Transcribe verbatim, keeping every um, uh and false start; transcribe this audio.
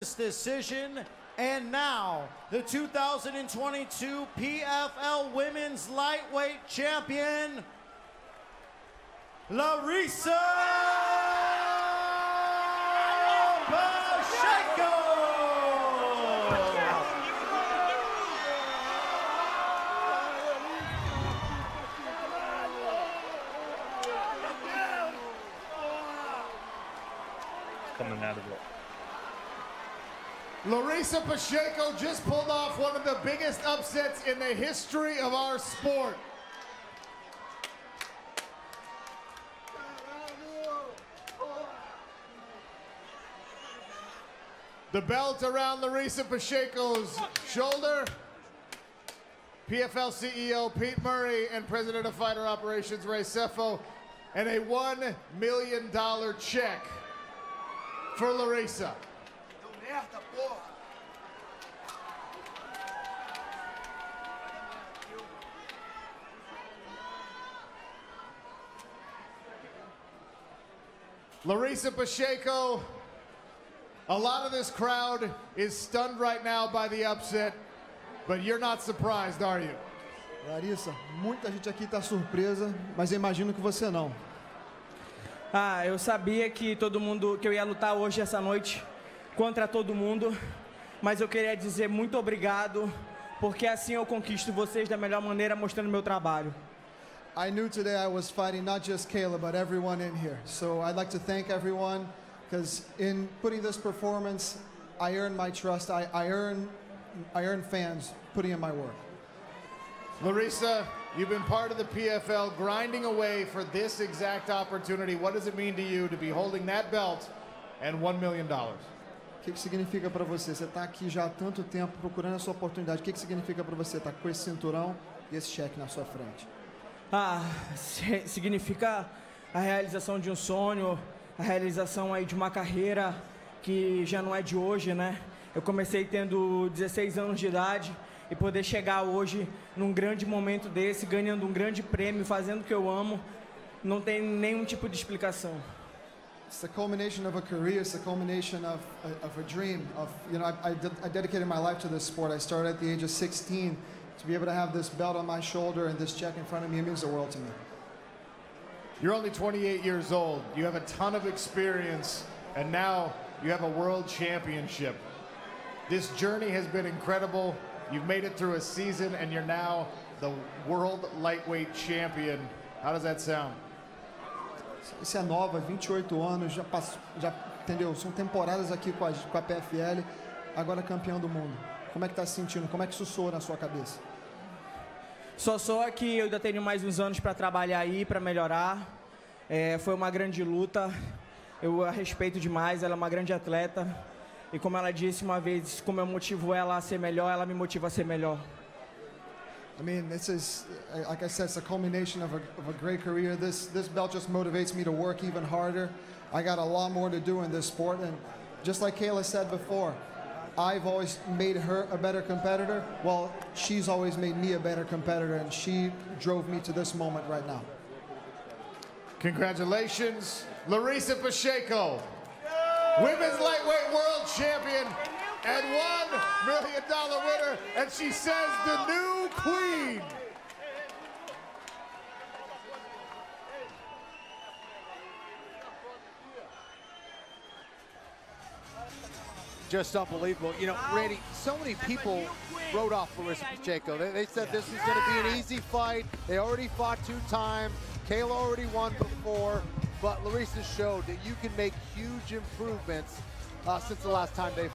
This decision, and now the two thousand twenty-two P F L Women's Lightweight Champion, Larissa Pacheco. Coming out of it. Larissa Pacheco just pulled off one of the biggest upsets in the history of our sport. The belt around Larissa Pacheco's shoulder. P F L C E O Pete Murray and President of Fighter Operations Ray Sefo, and a one million dollar check for Larissa. Larissa Pacheco, a lot of this crowd is stunned right now by the upset, but you're not surprised, are you? Larissa, muita gente aqui está surpresa, mas eu imagino que você não. Ah, eu sabia que todo mundo que eu ia lutar hoje essa noite. Contra todo mundo, mas eu queria dizer muito obrigado, porque assim eu conquisto vocês da melhor maneira, mostrando meu trabalho. I knew today I was fighting not just Kayla, but everyone in here. So I'd like to thank everyone, because in putting this performance, I earned my trust. I, I earned I earned fans putting in my work. Larissa, you've been part of the P F L, grinding away for this exact opportunity. What does it mean to you to be holding that belt and one million dollars? O que, que significa para você? Você está aqui já há tanto tempo procurando a sua oportunidade. O que, que significa para você estar com esse cinturão e esse cheque na sua frente? Ah, significa a realização de um sonho, a realização aí de uma carreira que já não é de hoje, né? Eu comecei tendo dezesseis anos de idade e poder chegar hoje num grande momento desse, ganhando um grande prêmio, fazendo o que eu amo, não tem nenhum tipo de explicação. It's the culmination of a career. It's the culmination of, of a dream. Of, you know, I, I, de I dedicated my life to this sport. I started at the age of sixteen. To be able to have this belt on my shoulder and this check in front of me, it means the world to me. You're only twenty-eight years old. You have a ton of experience, and now you have a world championship. This journey has been incredible. You've made it through a season, and you're now the world lightweight champion. How does that sound? Isso é nova, vinte e oito anos, já passou, já entendeu? São temporadas aqui com a, com a P F L, agora campeão do mundo. Como é que tá se sentindo? Como é que isso soa na sua cabeça? Só só que eu ainda tenho mais uns anos para trabalhar aí, para melhorar. É, foi uma grande luta, eu a respeito demais, ela é uma grande atleta. E como ela disse uma vez, como eu motivo ela a ser melhor, ela me motiva a ser melhor. I mean, this is, like I said, it's a culmination of a, of a great career. This, this belt just motivates me to work even harder. I got a lot more to do in this sport, and just like Kayla said before, I've always made her a better competitor. Well, she's always made me a better competitor, and she drove me to this moment right now. Congratulations, Larissa Pacheco, Women's Lightweight World Champion, and one million dollar winner, and she says the new queen. Just unbelievable. You know, Randy, so many people wrote off Larissa Pacheco. They, they said this is going to be an easy fight. They already fought two times. Kayla already won before, but Larissa showed that you can make huge improvements uh, since the last time they fought.